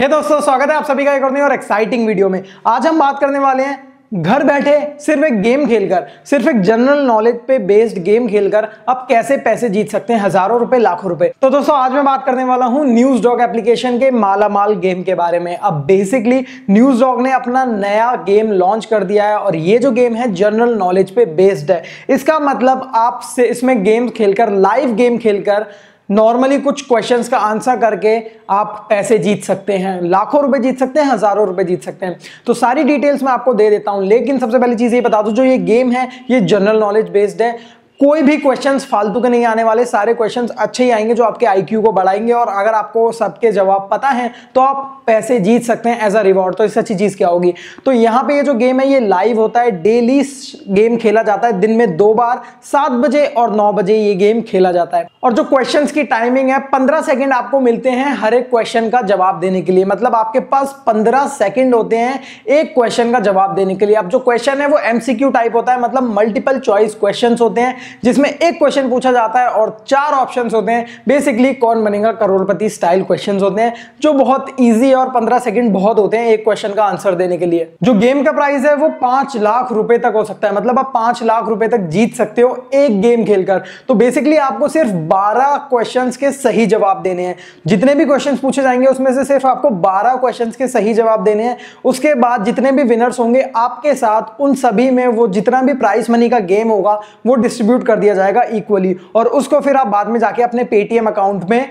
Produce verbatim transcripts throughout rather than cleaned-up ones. हे दोस्तों, स्वागत है आप सभी का एक और नई और एक्साइटिंग वीडियो में। आज हम बात करने वाले हैं घर बैठे सिर्फ एक गेम खेलकर, सिर्फ एक जनरल नॉलेज पे बेस्ड गेम खेलकर आप कैसे पैसे जीत सकते हैं, हजारों रुपए, लाखों रुपए। तो दोस्तों आज मैं बात करने वाला हूं न्यूज़डॉग एप्लीकेशन के मालामाल गेम के बारे में। अब बेसिकली न्यूज़डॉग ने अपना नया गेम लॉन्च कर दिया है और ये जो गेम है जनरल नॉलेज पे बेस्ड है। इसका मतलब आप इसमें गेम खेलकर, लाइव गेम खेलकर, नॉर्मली कुछ क्वेश्चंस का आंसर करके आप पैसे जीत सकते हैं, लाखों रुपए जीत सकते हैं, हजारों रुपए जीत सकते हैं। तो सारी डिटेल्स मैं आपको दे देता हूं, लेकिन सबसे पहली चीज़ ये बता दूं, जो ये गेम है ये जनरल नॉलेज बेस्ड है। कोई भी क्वेश्चंस फालतू के नहीं आने वाले, सारे क्वेश्चंस अच्छे ही आएंगे जो आपके आईक्यू को बढ़ाएंगे, और अगर आपको सबके जवाब पता है तो आप पैसे जीत सकते हैं एज अ रिवॉर्ड। तो इससे अच्छी चीज़ क्या होगी। तो यहाँ पे ये जो गेम है ये लाइव होता है, डेली गेम खेला जाता है, दिन में दो बार सात बजे और नौ बजे ये गेम खेला जाता है। और जो क्वेश्चन की टाइमिंग है, पंद्रह सेकेंड आपको मिलते हैं हर एक क्वेश्चन का जवाब देने के लिए। मतलब आपके पास पंद्रह सेकेंड होते हैं एक क्वेश्चन का जवाब देने के लिए। अब जो क्वेश्चन है वो एमसीक्यू टाइप होता है, मतलब मल्टीपल चॉइस क्वेश्चन होते हैं जिसमें एक क्वेश्चन पूछा जाता है और चार ऑप्शंस होते हैं। बेसिकली कौन बनेगा करोड़पति स्टाइल क्वेश्चंस होते हैं जो बहुत इजी और पंद्रह सेकंड बहुत होते हैं एक क्वेश्चन का आंसर देने के लिए। जो गेम का प्राइस है वो पांच लाख रुपए तक हो सकता है, मतलब आप पांच लाख रुपए तक जीत सकते हो एक गेम खेलकर। तो बेसिकली आपको सिर्फ बारह क्वेश्चन के सही जवाब देने हैं, जितने भी क्वेश्चन पूछे जाएंगे उसमें से सिर्फ आपको बारह क्वेश्चन के सही जवाब देने हैं। उसके बाद जितने भी विनर्स होंगे आपके साथ, उन सभी में वो जितना भी प्राइस मनी का गेम होगा वो डिस्ट्रीब्यूट कर दिया जाएगा इक्वली, और उसको फिर आप बाद में जाके अपने पेटीएम अकाउंट में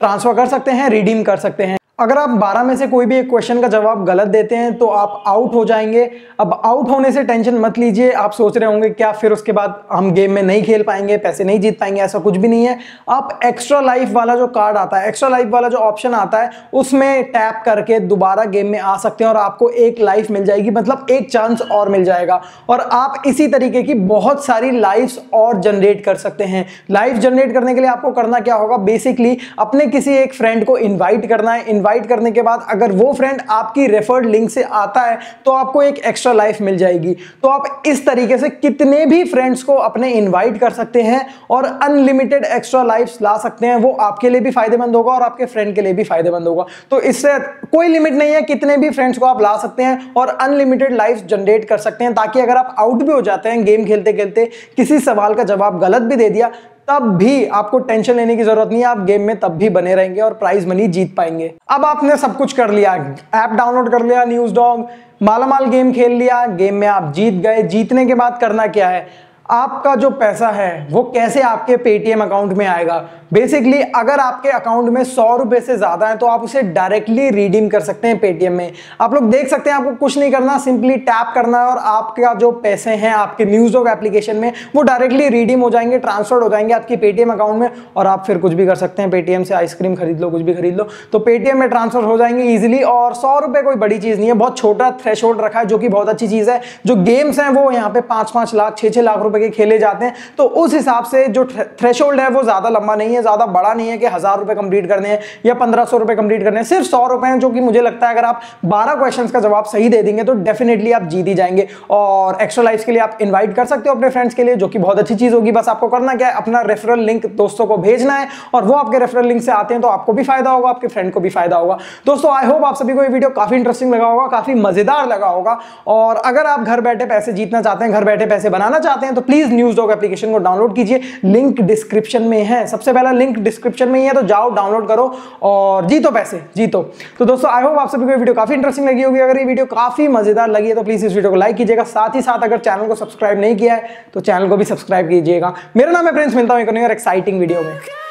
ट्रांसफर कर सकते हैं, रिडीम कर सकते हैं। अगर आप बारह में से कोई भी एक क्वेश्चन का जवाब गलत देते हैं तो आप आउट हो जाएंगे। अब आउट होने से टेंशन मत लीजिए। आप सोच रहे होंगे क्या फिर उसके बाद हम गेम में नहीं खेल पाएंगे, पैसे नहीं जीत पाएंगे, ऐसा कुछ भी नहीं है। आप एक्स्ट्रा लाइफ वाला जो कार्ड आता है, एक्स्ट्रा लाइफ वाला जो ऑप्शन आता है, उसमें टैप करके दोबारा गेम में आ सकते हैं और आपको एक लाइफ मिल जाएगी, मतलब एक चांस और मिल जाएगा। और आप इसी तरीके की बहुत सारी लाइव्स और जनरेट कर सकते हैं। लाइव जनरेट करने के लिए आपको करना क्या होगा, बेसिकली अपने किसी एक फ्रेंड को इन्वाइट करना है। करने के बाद अगर वो फ्रेंड आपकी रेफर्ड लिंक से आता है तो आपको एक एक्स्ट्रा लाइफ मिल जाएगी। तो आप इस तरीके से कितने भी फ्रेंड्स को अपने इनवाइट कर सकते हैं और अनलिमिटेड एक्स्ट्रा लाइफ्स ला सकते हैं। वो आपके लिए भी फायदेमंद होगा और आपके फ्रेंड के लिए भी फायदेमंद होगा। तो इससे कोई लिमिट नहीं है, कितने भी फ्रेंड्स को आप ला सकते हैं और अनलिमिटेड लाइफ जनरेट कर सकते हैं, ताकि अगर आप आउट भी हो जाते हैं गेम खेलते खेलते, किसी सवाल का जवाब गलत भी दे दिया, तब भी आपको टेंशन लेने की जरूरत नहीं है। आप गेम में तब भी बने रहेंगे और प्राइज मनी जीत पाएंगे। अब आपने सब कुछ कर लिया, ऐप डाउनलोड कर लिया, न्यूज़डॉग मालामाल गेम खेल लिया, गेम में आप जीत गए। जीतने के बाद करना क्या है, आपका जो पैसा है वो कैसे आपके पेटीएम अकाउंट में आएगा। बेसिकली अगर आपके अकाउंट में सौ रुपये से ज़्यादा है तो आप उसे डायरेक्टली रिडीम कर सकते हैं पेटीएम में। आप लोग देख सकते हैं, आपको कुछ नहीं करना, सिंपली टैप करना है और आपका जो पैसे हैं आपके न्यूज़डॉग एप्लीकेशन में वो डायरेक्टली रिडीम हो जाएंगे, ट्रांसफर्ड हो जाएंगे आपके पेटीएम अकाउंट में। और आप फिर कुछ भी कर सकते हैं पेटीएम से, आइसक्रीम खरीद लो, कुछ भी खरीद लो, तो पेटीएम में ट्रांसफर हो जाएंगे ईजिली। और सौ रुपये कोई बड़ी चीज़ नहीं है, बहुत छोटा थ्रेशोल्ड रखा है जो कि बहुत अच्छी चीज़ है। जो गेम्स हैं वो यहाँ पर पाँच पाँच लाख छः छः लाख रुपये के खेले जाते हैं, तो उस हिसाब से जो थ्रेशोल्ड है वो ज़्यादा लंबा नहीं है, ज्यादा बड़ा नहीं है कि हजार रुपए कंप्लीट करने हैं या पंद्रह सौ रुपए कंप्लीट करने हैं। सिर्फ सौ रुपए हैं, जो कि मुझे लगता है अगर आप बारह क्वेश्चंस का जवाब सही दे देंगे तो डेफिनेटली आप जीत ही जाएंगे। और एक्स्ट्रा लाइफ के लिए आप इनवाइट कर सकते हो अपने फ्रेंड्स के लिए, जो कि बहुत अच्छी चीज होगी। बस आपको करना क्या है, अपना रेफरल लिंक दोस्तों को भेजना है और वो आपके रेफरल लिंक से आते हैं तो आपको भी फायदा होगा, आपके फ्रेंड को भी फायदा होगा। दोस्तों आई होप आप सभी को ये वीडियो काफी इंटरेस्टिंग लगा होगा, काफी मजेदार लगा होगा। और अगर आप घर बैठे पैसे जीतना चाहते हैं, घर बैठे पैसे बनाना चाहते हैं, तो प्लीज न्यूज़डॉग एप्लीकेशन को डाउनलोड कीजिए, लिंक डिस्क्रिप्शन में है। सबसे पहले लिंक डिस्क्रिप्शन में ही है, तो जाओ डाउनलोड करो और जीतो पैसे, जीतो। तो दोस्तों आई होप आप सभी को ये वीडियो काफी इंटरेस्टिंग लगी होगी। अगर ये वीडियो काफी मजेदार लगी है तो प्लीज इस वीडियो को लाइक कीजिएगा, साथ ही साथ अगर चैनल को सब्सक्राइब नहीं किया है तो चैनल को भी सब्सक्राइब कीजिएगा। मेरा नाम है प्रिंस, मिलता हूं एक नई और एक्साइटिंग वीडियो में।